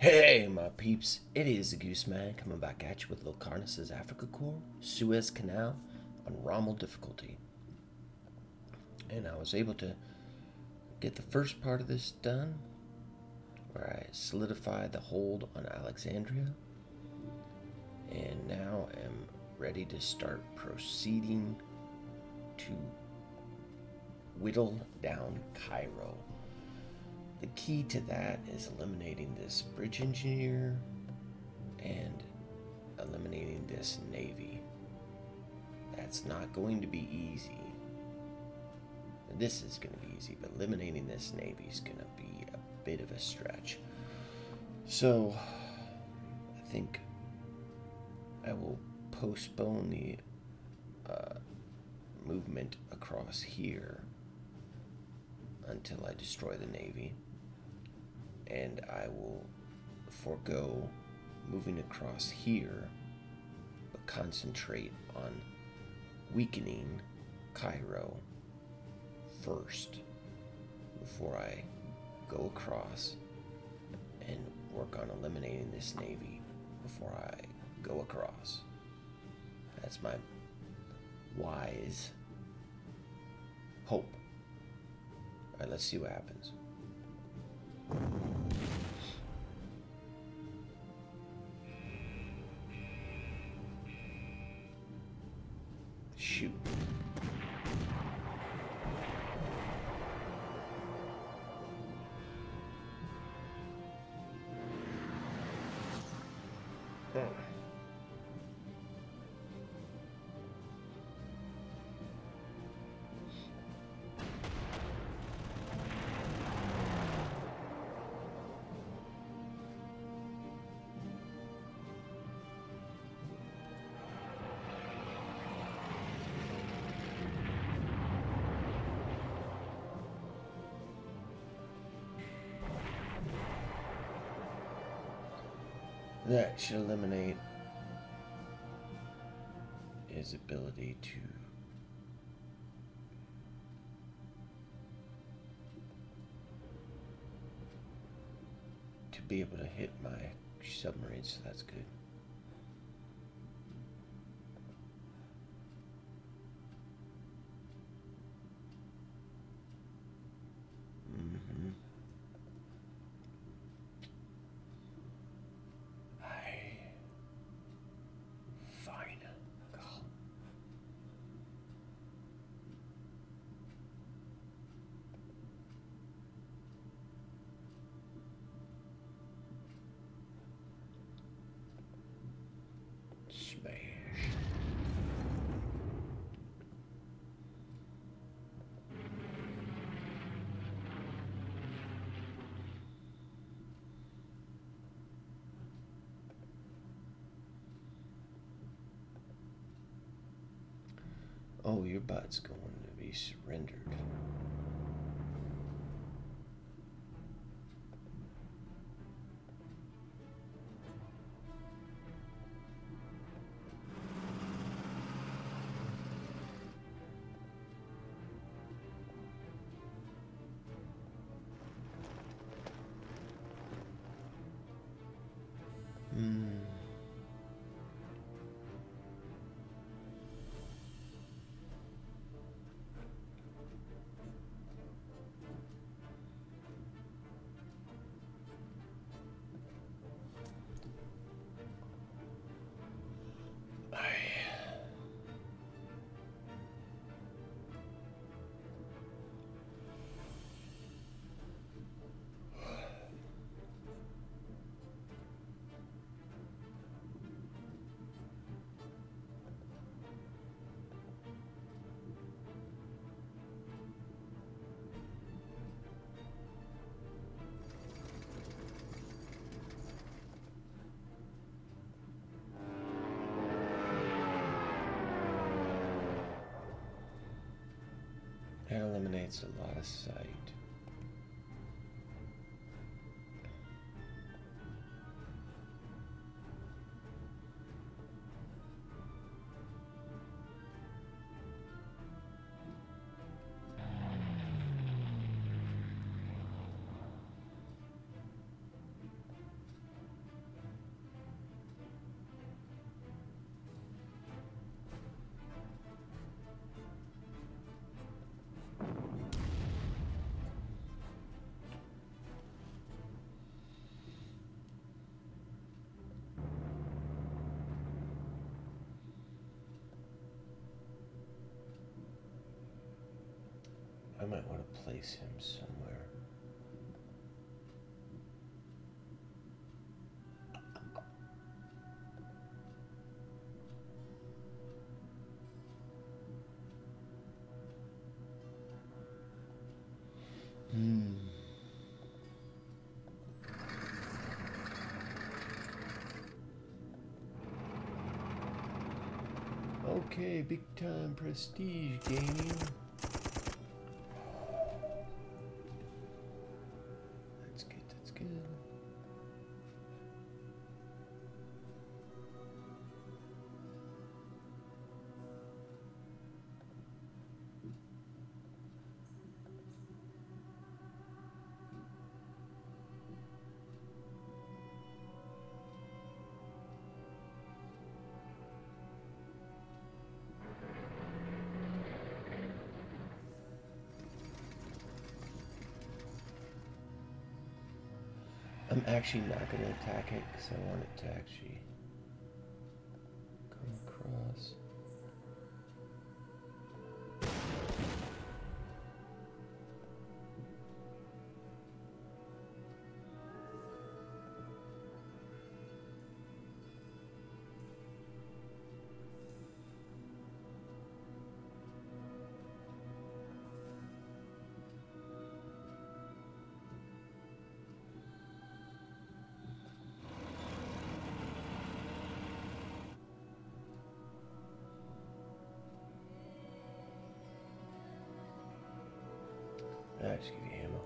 Hey my peeps, it is the Gooseman coming back at you with Locarnus' Africa Corps, Suez Canal on Rommel difficulty. And I was able to get the first part of this done, where I solidified the hold on Alexandria. And now I'm ready to start proceeding to whittle down Cairo. The key to that is eliminating this bridge engineer and eliminating this navy. That's not going to be easy. This is going to be easy, but eliminating this navy is going to be a bit of a stretch. So I think I will postpone the movement across here until I destroy the navy, and I will forego moving across here, but concentrate on weakening Cairo first before I go across, and work on eliminating this navy before I go across. That's my wise hope. All right, let's see what happens. Shoot. That should eliminate his ability to be able to hit my submarine, so that's good. Oh, your butt's going to be surrendered. That eliminates a lot of sight. might want to place him somewhere. Okay, big time prestige gaining. That's good, that's good. I'm actually not going to attack it because I want it to actually come across. Just give you ammo.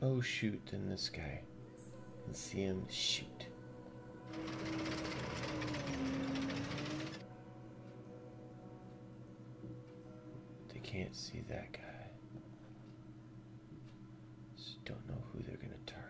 Oh shoot, and this guy. Let's see him shoot. They can't see that guy. Just don't know who they're gonna target.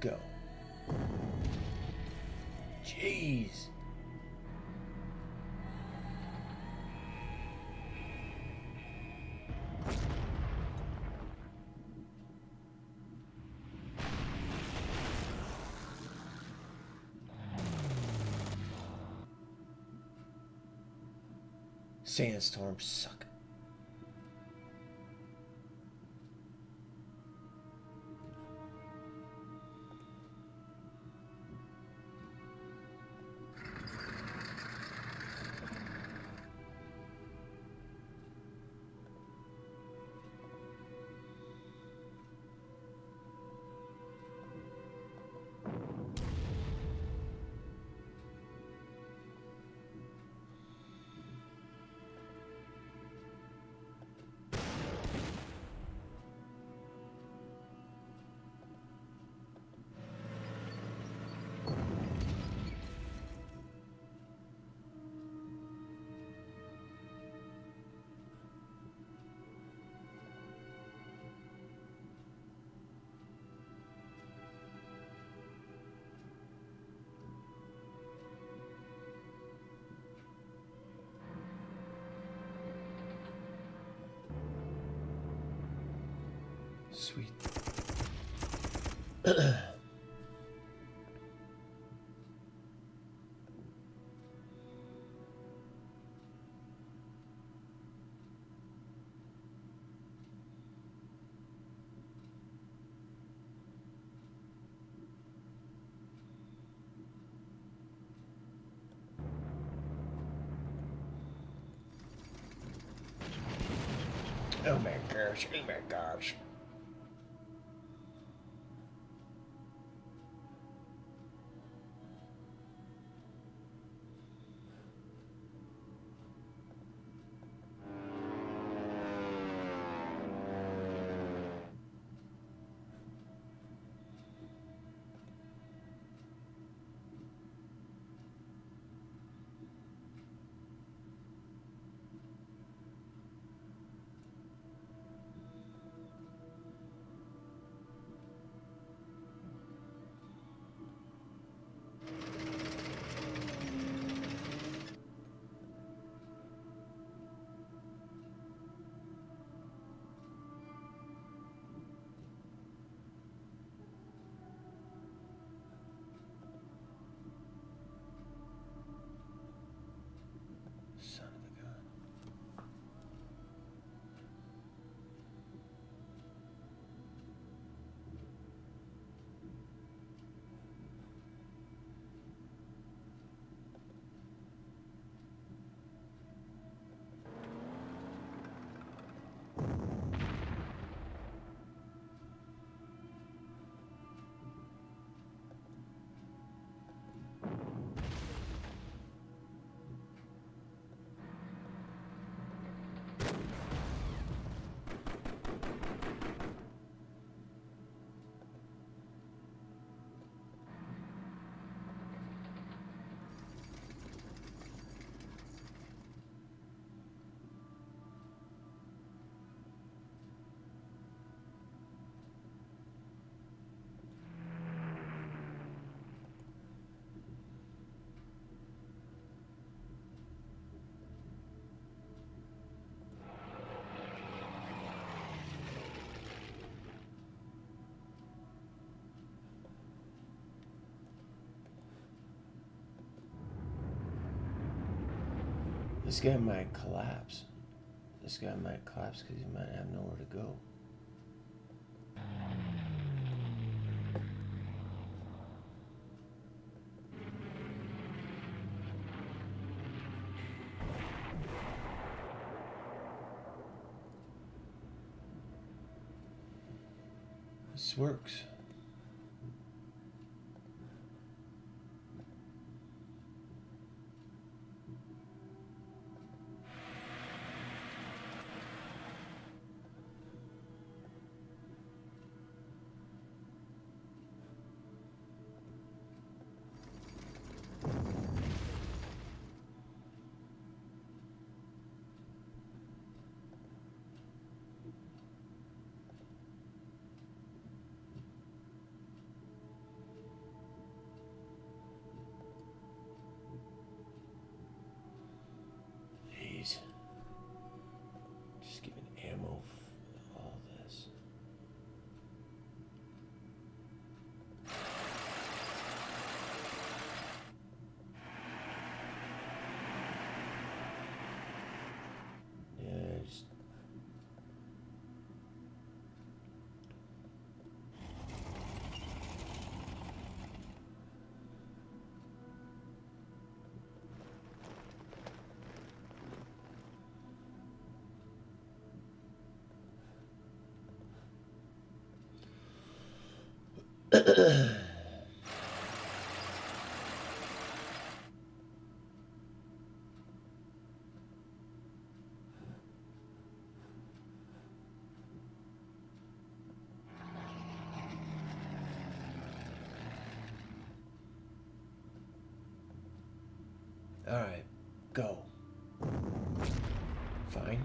Go. Jeez. Sandstorms suck. Sweet. Oh my gosh, oh my gosh. This guy might collapse. This guy might collapse because he might have nowhere to go. This works. All right, go. Fine.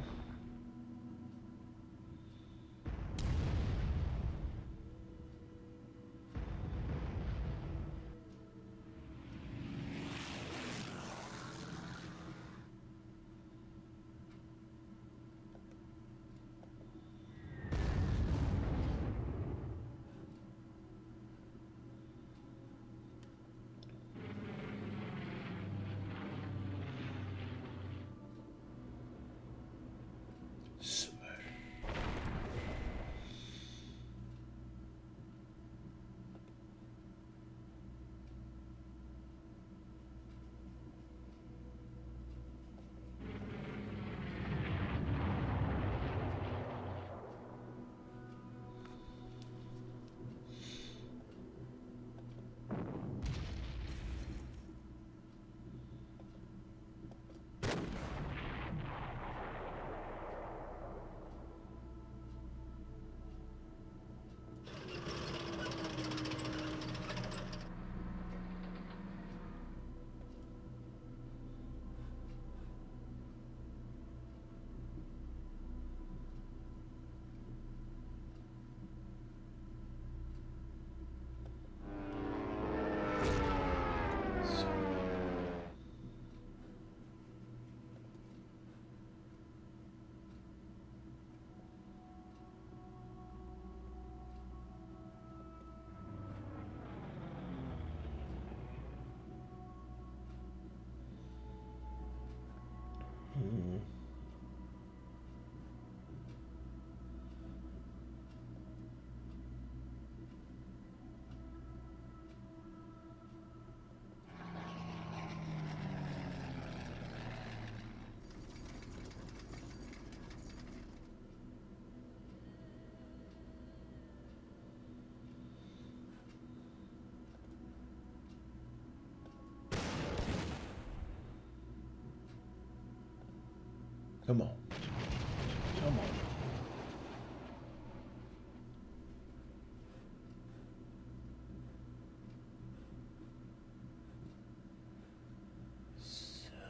Come on. Come on. Suck.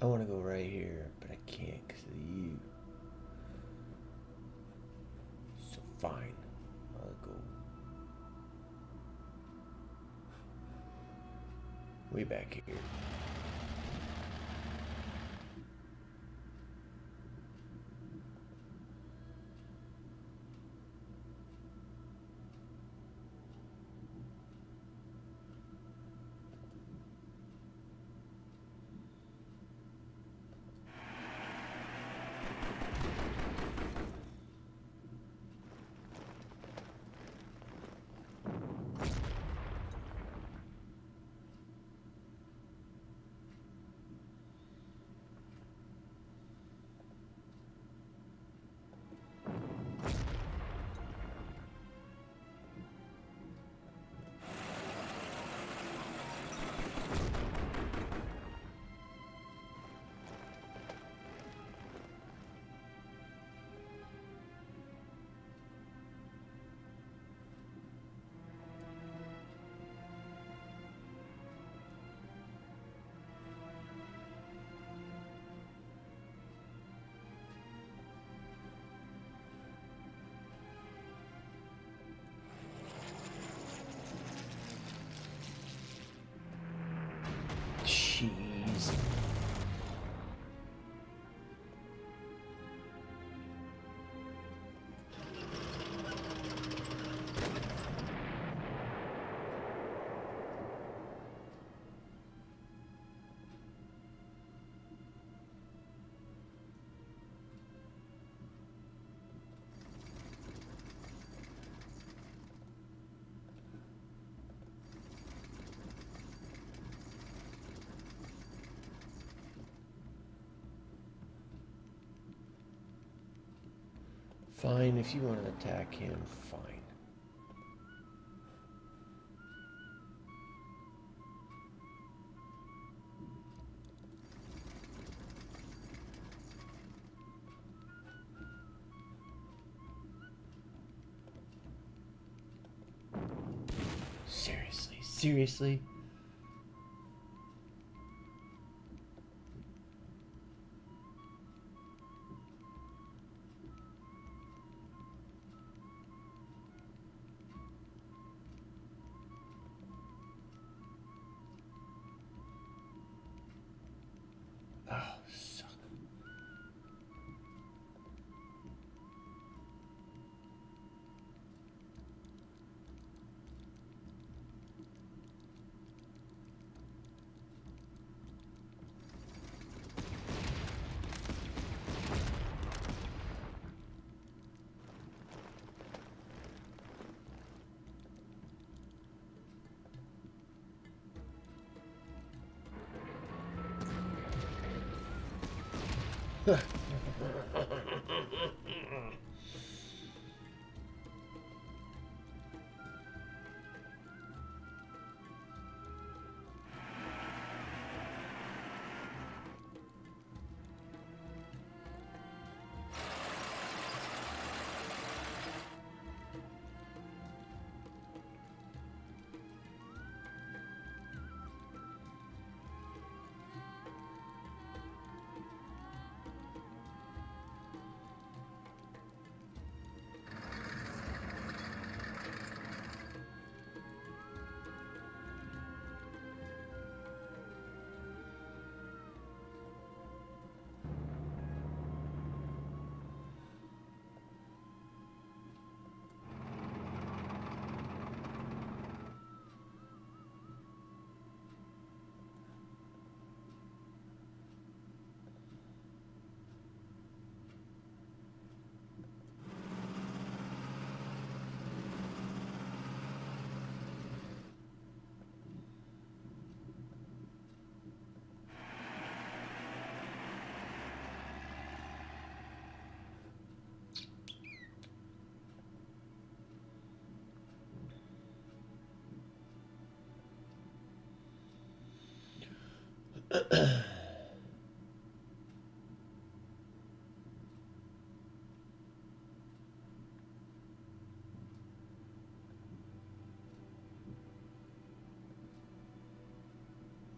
I want to go right here, but I can't because of you. So fine. I'll go. Way back here. Fine, if you want to attack him, fine. Seriously, seriously?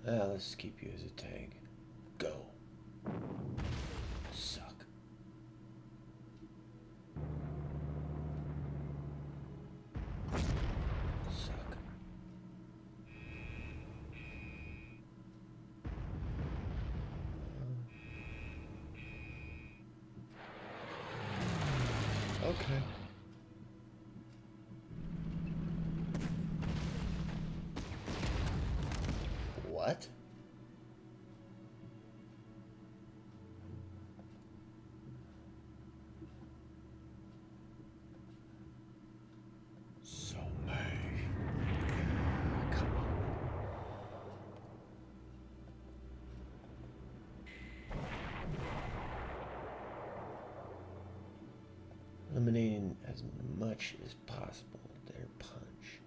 Let's keep you as a tag. Go. Suck. Suck. Okay. What? Eliminating as much as possible their punch.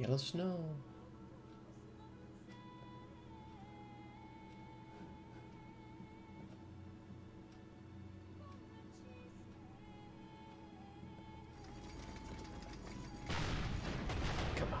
Yellow snow. Come on.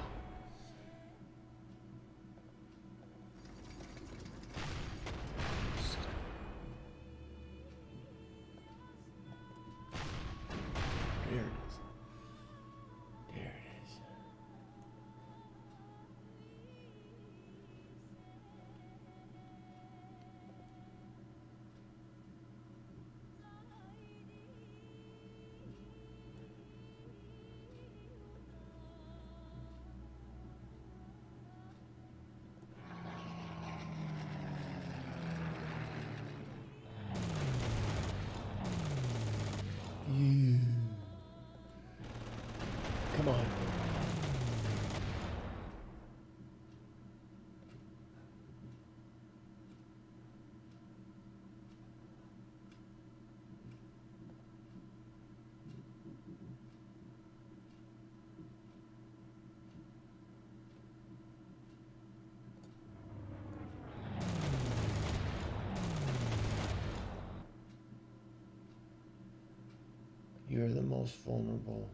You're the most vulnerable.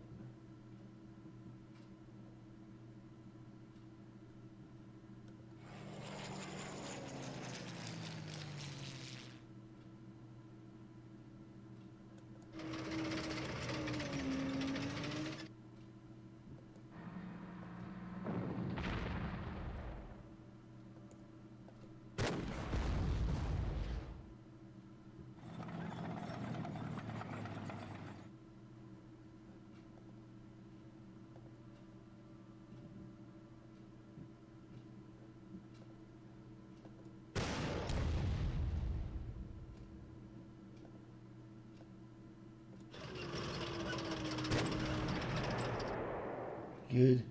Good.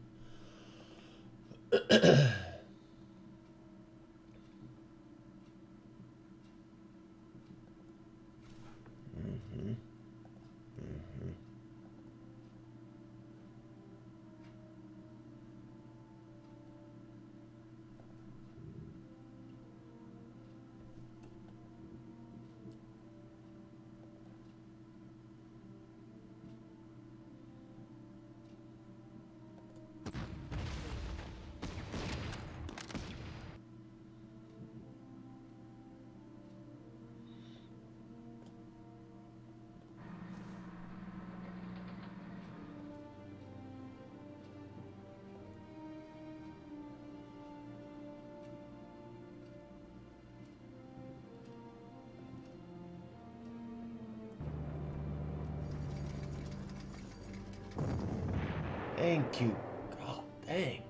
Thank you. God dang.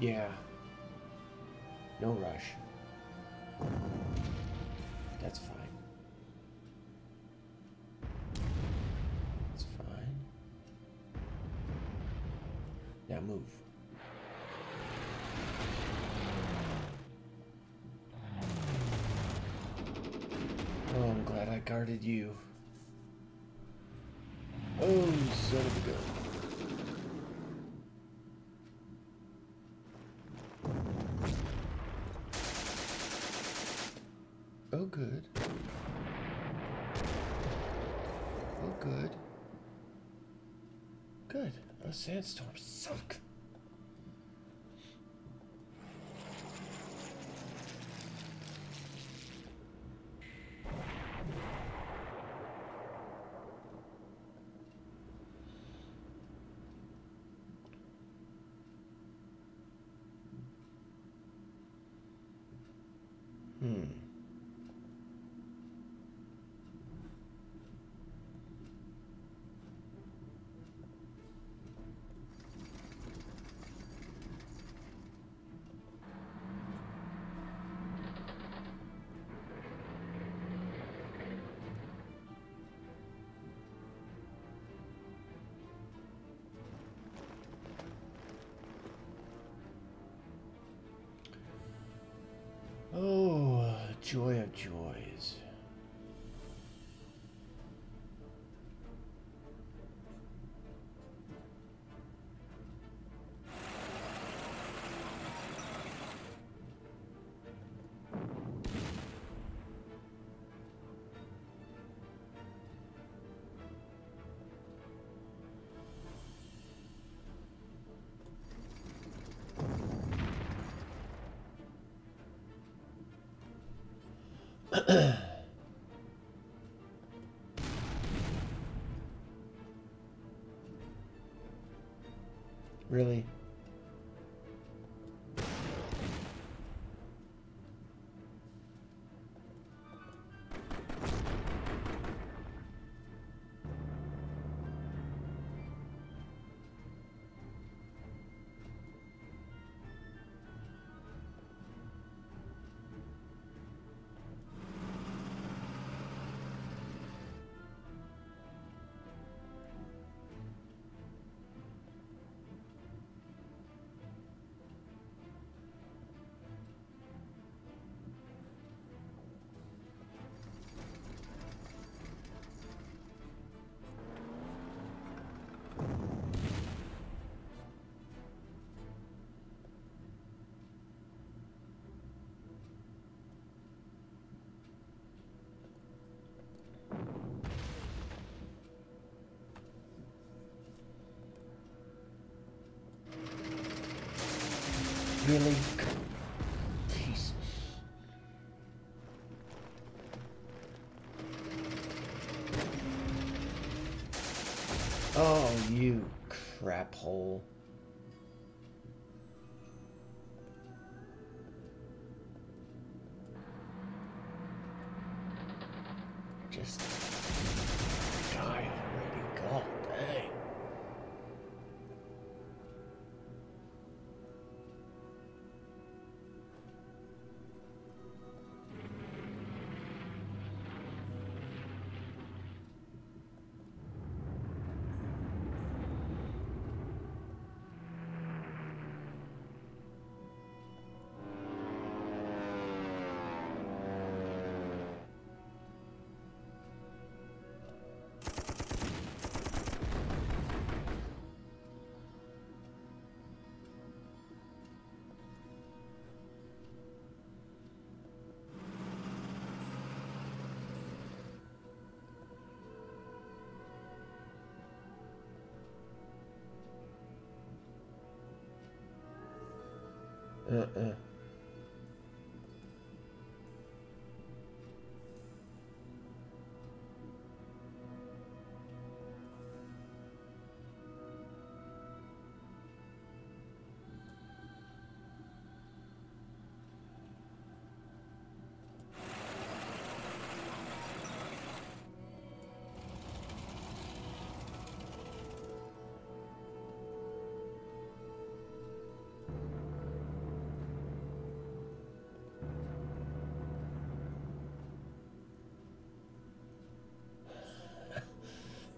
Yeah. No rush. That's fine. That's fine. Now move. Oh, I'm glad I guarded you. Oh, son of a gun. Sandstorms suck. Joy of joys. Really? Really? Jeez. Oh, you crap hole. Just die already. God dang.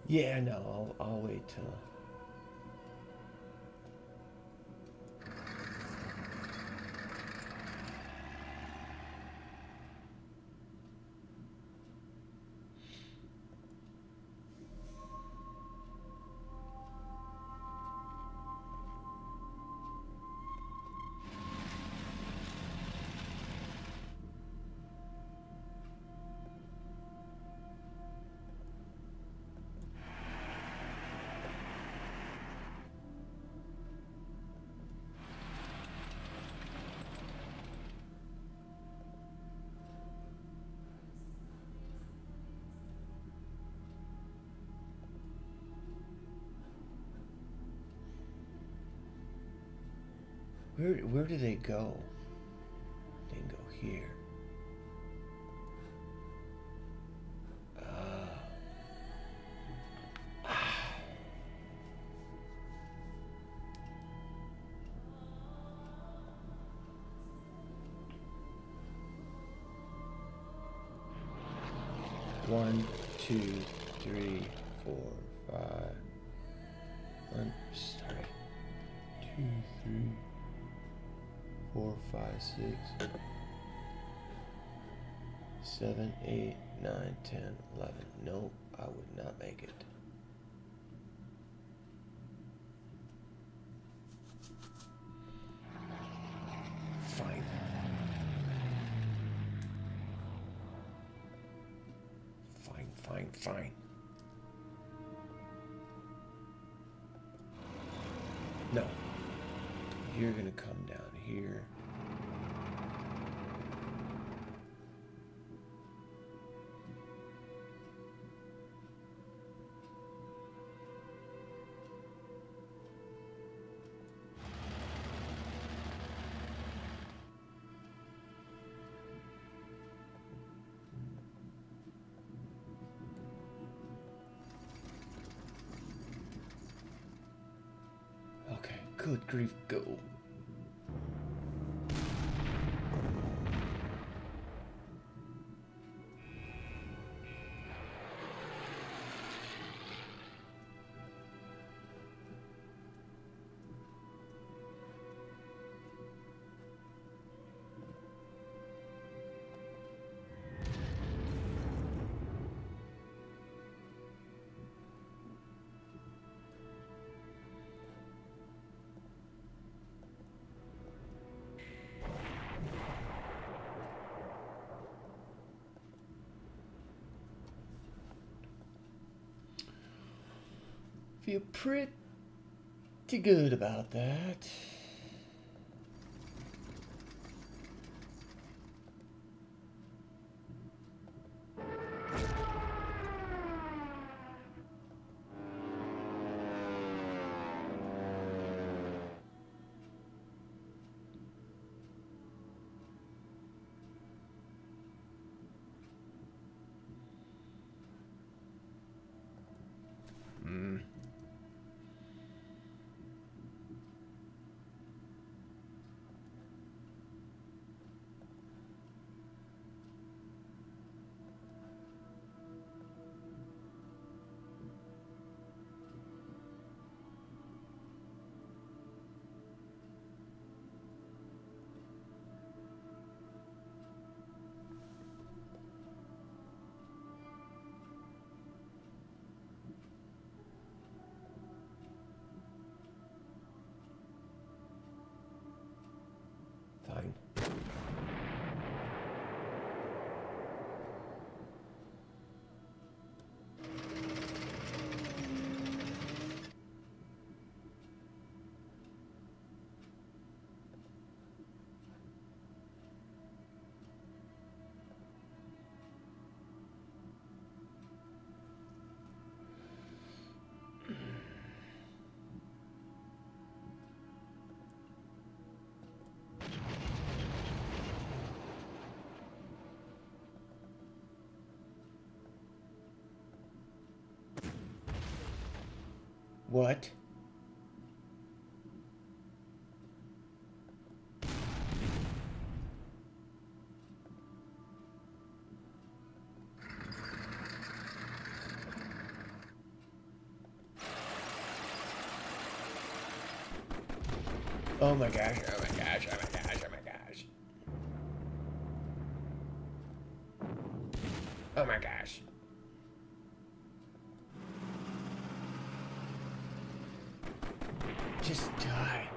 Yeah, no, I'll wait till... Where do they go? They can go here. One, two, three, four, five. I'm sorry. Two, three. 4, 5, 6, 7, 8, 9, 10, 11. Nope, I would not make it. Fine. Fine, fine, fine. No. You're gonna come down here. Okay, good grief, go. Feel pretty good about that. What? Oh my gosh, oh my gosh, oh my gosh, oh my gosh. Oh my gosh. Just die.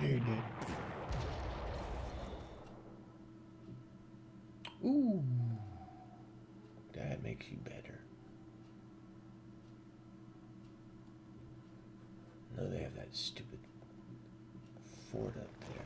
Dude. Ooh, that makes you better. No, they have that stupid fort up there.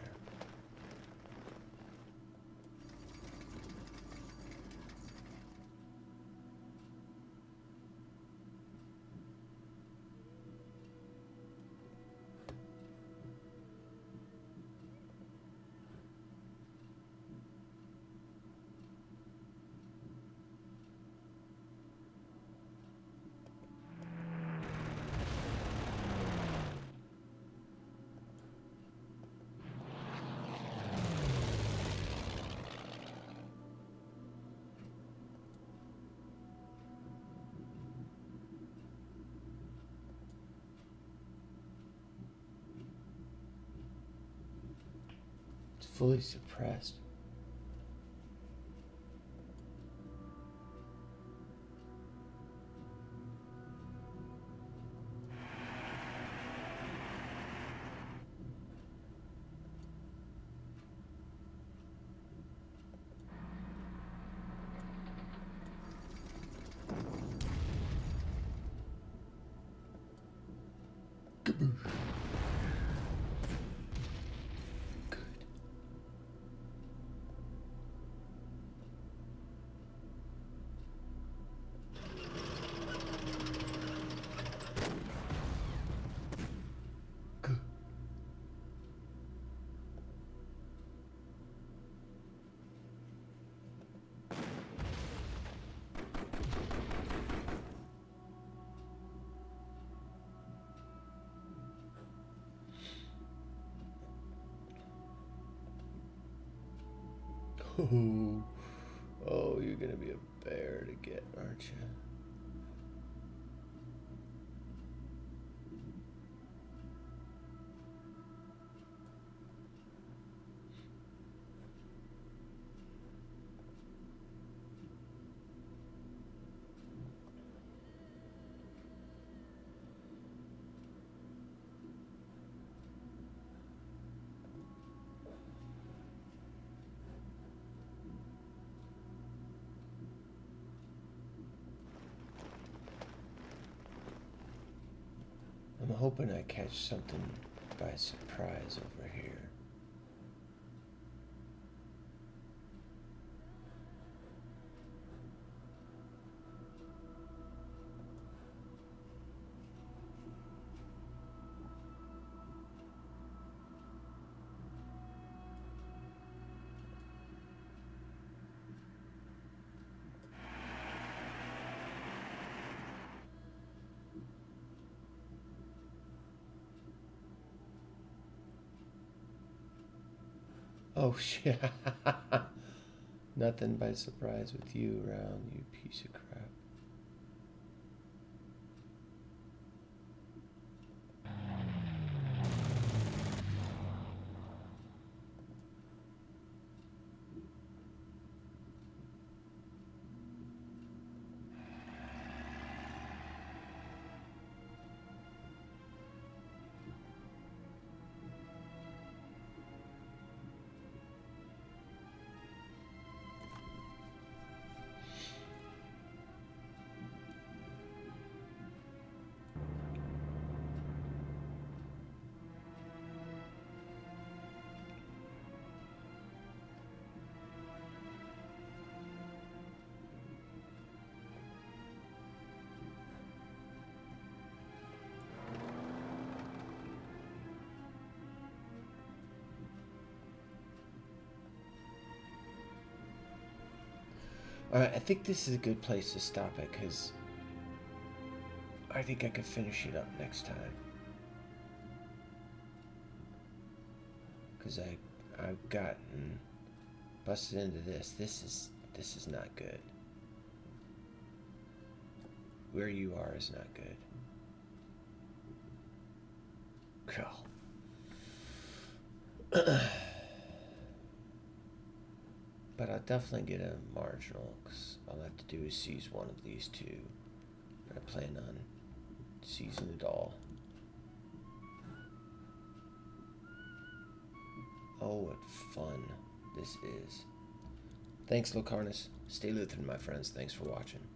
Fully suppressed. Ooh. Oh, you're gonna be a bear to get, aren't you? I'm hoping I catch something by surprise over here. Oh, shit. Nothing by surprise with you around, you piece of crap. Alright, I think this is a good place to stop it, because I think I could finish it up next time. Because I've gotten busted into this. This is not good. Where you are is not good. Cool. But I'll definitely get a marginal, because all I have to do is seize one of these two. I plan on seizing it all. Oh, what fun this is. Thanks, Locarnus. Stay Lutheran, my friends. Thanks for watching.